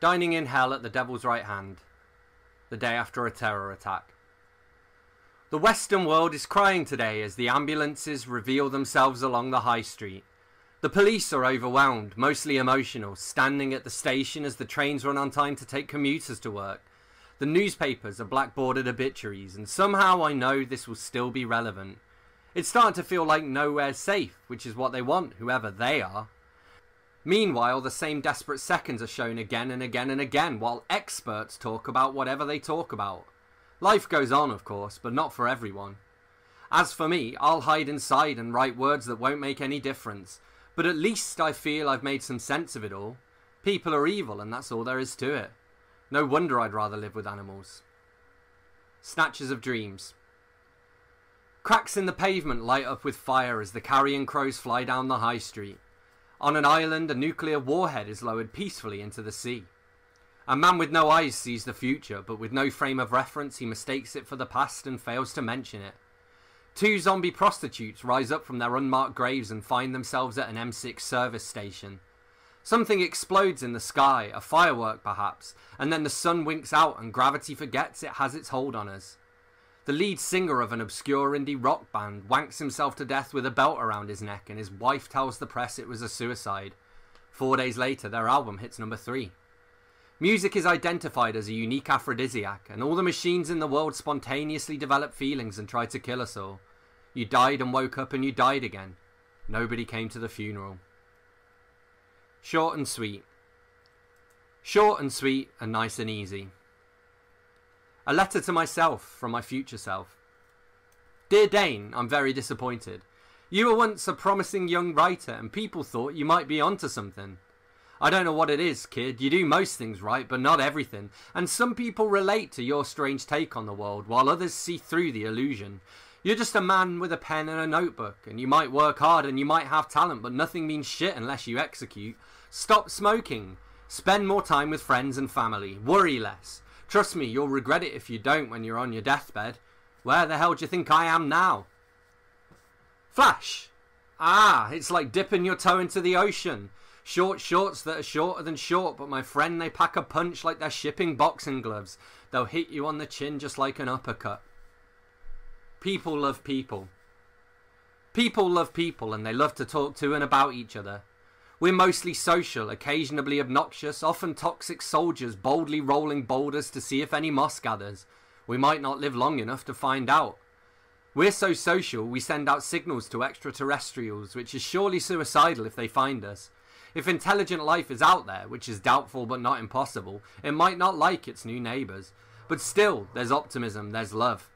dining in hell at the Devil's Right Hand, the day after a terror attack. The Western world is crying today as the ambulances reveal themselves along the high street. The police are overwhelmed, mostly emotional, standing at the station as the trains run on time to take commuters to work. The newspapers are blackboarded obituaries, and somehow I know this will still be relevant. It's starting to feel like nowhere safe, which is what they want, whoever they are. Meanwhile, the same desperate seconds are shown again and again and again, while experts talk about whatever they talk about. Life goes on, of course, but not for everyone. As for me, I'll hide inside and write words that won't make any difference, but at least I feel I've made some sense of it all. People are evil, and that's all there is to it. No wonder I'd rather live with animals. Snatches of dreams. Cracks in the pavement light up with fire as the carrion crows fly down the high street. On an island, a nuclear warhead is lowered peacefully into the sea. A man with no eyes sees the future, but with no frame of reference he mistakes it for the past and fails to mention it. Two zombie prostitutes rise up from their unmarked graves and find themselves at an M6 service station. Something explodes in the sky, a firework perhaps, and then the sun winks out and gravity forgets it has its hold on us. The lead singer of an obscure indie rock band wanks himself to death with a belt around his neck, and his wife tells the press it was a suicide. 4 days later, their album hits number 3. Music is identified as a unique aphrodisiac, and all the machines in the world spontaneously develop feelings and try to kill us all. You died and woke up and you died again. Nobody came to the funeral. Short and sweet. Short and sweet and nice and easy. A letter to myself from my future self. Dear Dane, I'm very disappointed. You were once a promising young writer and people thought you might be onto something. I don't know what it is, kid. You do most things right, but not everything. And some people relate to your strange take on the world, while others see through the illusion. You're just a man with a pen and a notebook, and you might work hard and you might have talent, but nothing means shit unless you execute. Stop smoking. Spend more time with friends and family. Worry less. Trust me, you'll regret it if you don't when you're on your deathbed. Where the hell do you think I am now? Flash. Ah, it's like dipping your toe into the ocean. Short shorts that are shorter than short, but my friend, they pack a punch like they're shipping boxing gloves. They'll hit you on the chin just like an uppercut. People love people. People love people, and they love to talk to and about each other. We're mostly social, occasionally obnoxious, often toxic soldiers boldly rolling boulders to see if any moss gathers. We might not live long enough to find out. We're so social, we send out signals to extraterrestrials, which is surely suicidal if they find us. If intelligent life is out there, which is doubtful but not impossible, it might not like its new neighbours. But still, there's optimism, there's love.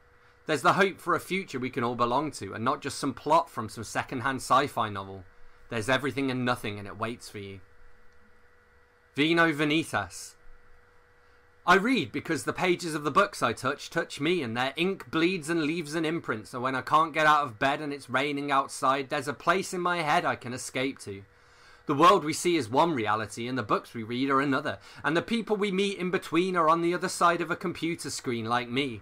There's the hope for a future we can all belong to, and not just some plot from some second-hand sci-fi novel. There's everything and nothing, and it waits for you. Vino Venitas. I read because the pages of the books I touch me, and their ink bleeds and leaves an imprint, so when I can't get out of bed and it's raining outside, there's a place in my head I can escape to. The world we see is one reality, and the books we read are another, and the people we meet in between are on the other side of a computer screen like me.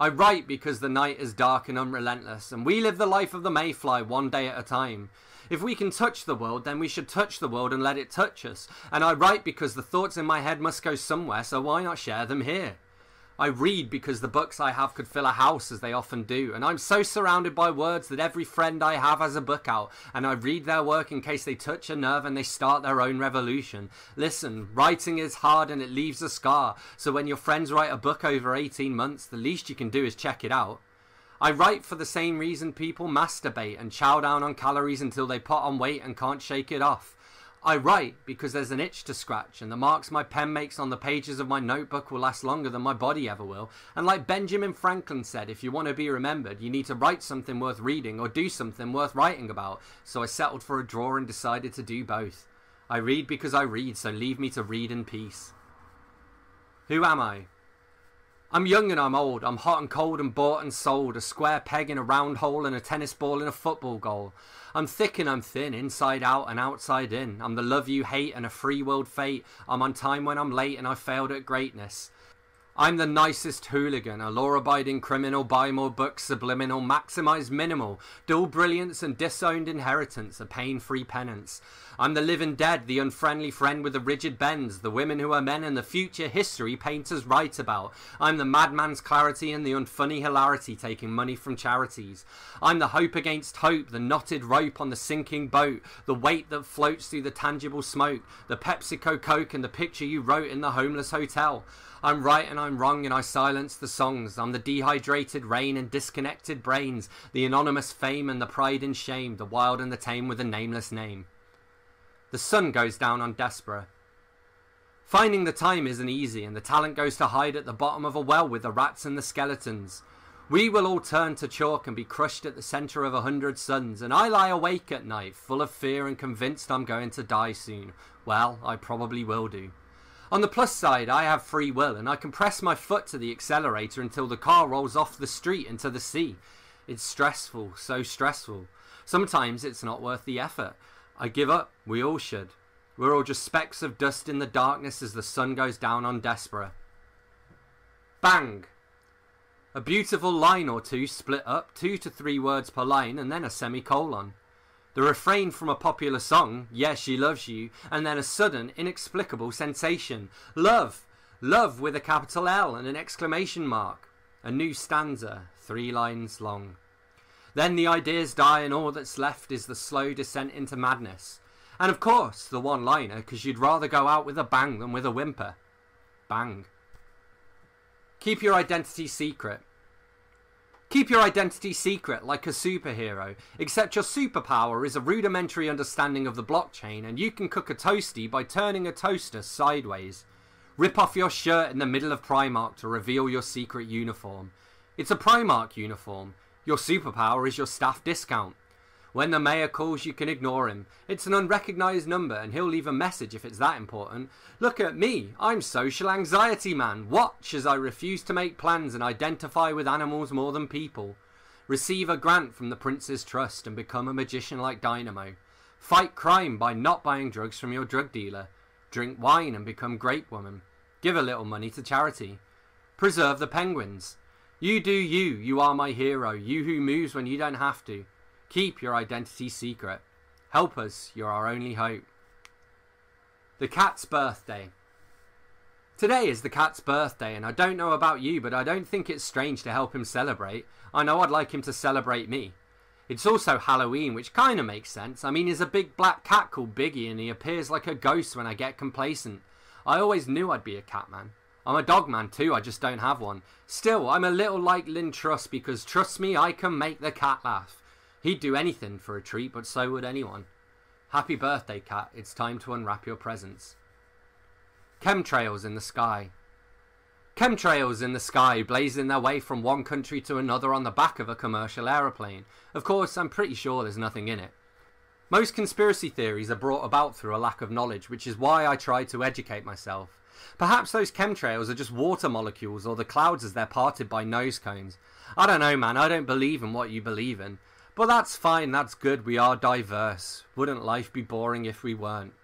I write because the night is dark and unrelentless, and we live the life of the mayfly one day at a time. If we can touch the world, then we should touch the world and let it touch us, and I write because the thoughts in my head must go somewhere, so why not share them here? I read because the books I have could fill a house, as they often do, and I'm so surrounded by words that every friend I have has a book out, and I read their work in case they touch a nerve and they start their own revolution. Listen, writing is hard and it leaves a scar, so when your friends write a book over 18 months, the least you can do is check it out. I write for the same reason people masturbate and chow down on calories until they put on weight and can't shake it off. I write because there's an itch to scratch, and the marks my pen makes on the pages of my notebook will last longer than my body ever will, and like Benjamin Franklin said, if you want to be remembered, you need to write something worth reading or do something worth writing about, so I settled for a draw and decided to do both. I read because I read, so leave me to read in peace. Who am I? I'm young and I'm old, I'm hot and cold and bought and sold, a square peg in a round hole and a tennis ball in a football goal. I'm thick and I'm thin, inside out and outside in. I'm the love you hate and a free world fate. I'm on time when I'm late and I failed at greatness. I'm the nicest hooligan, a law-abiding criminal, buy more books, subliminal, maximize minimal, dual brilliance and disowned inheritance, a pain-free penance. I'm the living dead, the unfriendly friend with the rigid bends, the women who are men and the future history painters write about. I'm the madman's clarity and the unfunny hilarity, taking money from charities. I'm the hope against hope, the knotted rope on the sinking boat, the weight that floats through the tangible smoke, the PepsiCo Coke and the picture you wrote in the homeless hotel. I'm right and I'm wrong and I silence the songs. I'm the dehydrated rain and disconnected brains, the anonymous fame and the pride and shame, the wild and the tame with a nameless name. The sun goes down on Desborough. Finding the time isn't easy, and the talent goes to hide at the bottom of a well with the rats and the skeletons. We will all turn to chalk and be crushed at the centre of 100 suns, and I lie awake at night, full of fear and convinced I'm going to die soon. Well, I probably will do. On the plus side, I have free will, and I can press my foot to the accelerator until the car rolls off the street into the sea. It's stressful, so stressful. Sometimes it's not worth the effort. I give up. We all should. We're all just specks of dust in the darkness as the sun goes down on Desborough. Bang! A beautiful line or two split up, 2 to 3 words per line, and then a semicolon. The refrain from a popular song, Yes, She Loves You, and then a sudden, inexplicable sensation. Love! Love with a capital L and an exclamation mark. A new stanza, 3 lines long. Then the ideas die and all that's left is the slow descent into madness. And of course, the one-liner, because you'd rather go out with a bang than with a whimper. Bang. Keep your identity secret. Keep your identity secret like a superhero, except your superpower is a rudimentary understanding of the blockchain and you can cook a toastie by turning a toaster sideways. Rip off your shirt in the middle of Primark to reveal your secret uniform. It's a Primark uniform. Your superpower is your staff discount. When the mayor calls, you can ignore him. It's an unrecognised number and he'll leave a message if it's that important. Look at me, I'm social anxiety man. Watch as I refuse to make plans and identify with animals more than people. Receive a grant from the Prince's Trust and become a magician like Dynamo. Fight crime by not buying drugs from your drug dealer. Drink wine and become grape woman. Give a little money to charity. Preserve the penguins. You do you, you are my hero. You who moves when you don't have to. Keep your identity secret. Help us, you're our only hope. The cat's birthday. Today is the cat's birthday, and I don't know about you, but I don't think it's strange to help him celebrate. I know I'd like him to celebrate me. It's also Halloween, which kind of makes sense. I mean, there's a big black cat called Biggie, and he appears like a ghost when I get complacent. I always knew I'd be a cat man. I'm a dog man too, I just don't have one. Still, I'm a little like Lynn Truss, because trust me, I can make the cat laugh. He'd do anything for a treat, but so would anyone. Happy birthday, cat. It's time to unwrap your presents. Chemtrails in the sky. Chemtrails in the sky, blazing their way from one country to another on the back of a commercial aeroplane. Of course, I'm pretty sure there's nothing in it. Most conspiracy theories are brought about through a lack of knowledge, which is why I try to educate myself. Perhaps those chemtrails are just water molecules or the clouds as they're parted by nose cones. I don't know, man. I don't believe in what you believe in. But that's fine, that's good, we are diverse. Wouldn't life be boring if we weren't?